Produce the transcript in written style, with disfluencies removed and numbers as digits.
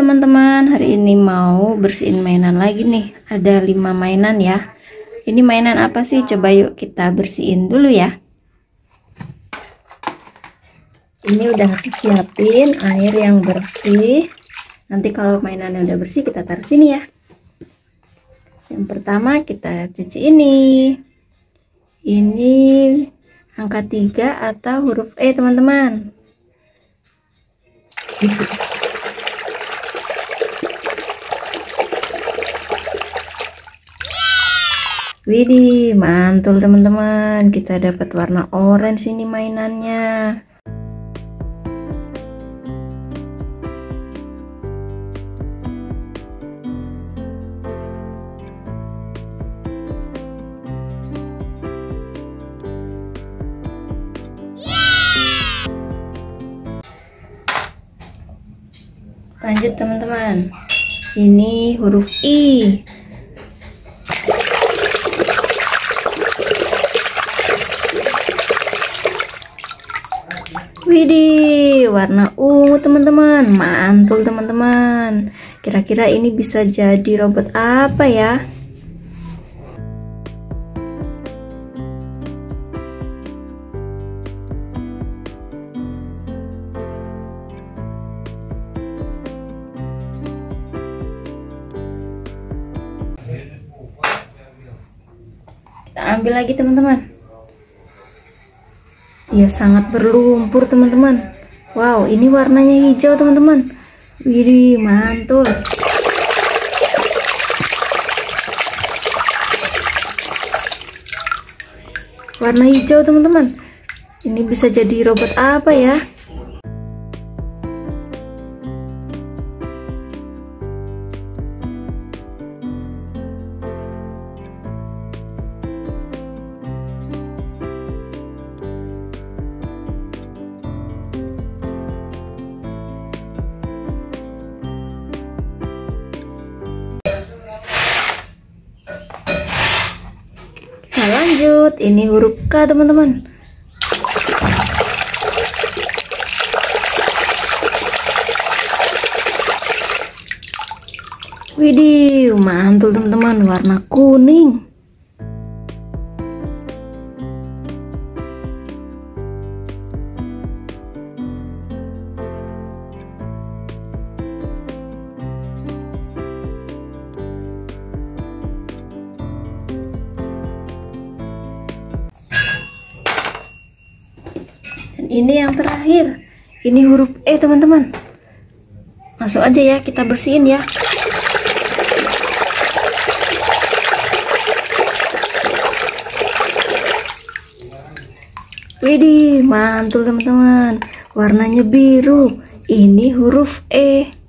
teman-teman, hari ini mau bersihin mainan lagi nih. Ada 5 mainan ya. Ini mainan apa sih? Coba yuk kita bersihin dulu ya. Ini udah aku siapin air yang bersih. Nanti kalau mainannya udah bersih kita taruh sini ya. Yang pertama kita cuci ini. Ini angka 3 atau huruf E teman-teman. Widih, mantul teman-teman. Kita dapat warna orange ini mainannya. Lanjut teman-teman, ini huruf I. Widih, warna ungu teman-teman, mantul teman-teman. Kira-kira ini bisa jadi robot apa ya? Ambil lagi teman-teman. Dia sangat berlumpur teman-teman. Wow, ini warnanya hijau teman-teman. Widih, mantul. Warna hijau teman-teman. Ini bisa jadi robot apa ya? Lanjut, ini huruf K teman-teman. Widih, mantul teman-teman, warna kuning. Ini yang terakhir, ini huruf E teman-teman. Langsung aja ya kita bersihin ya. Widih, mantul teman-teman, warnanya biru. Ini huruf E.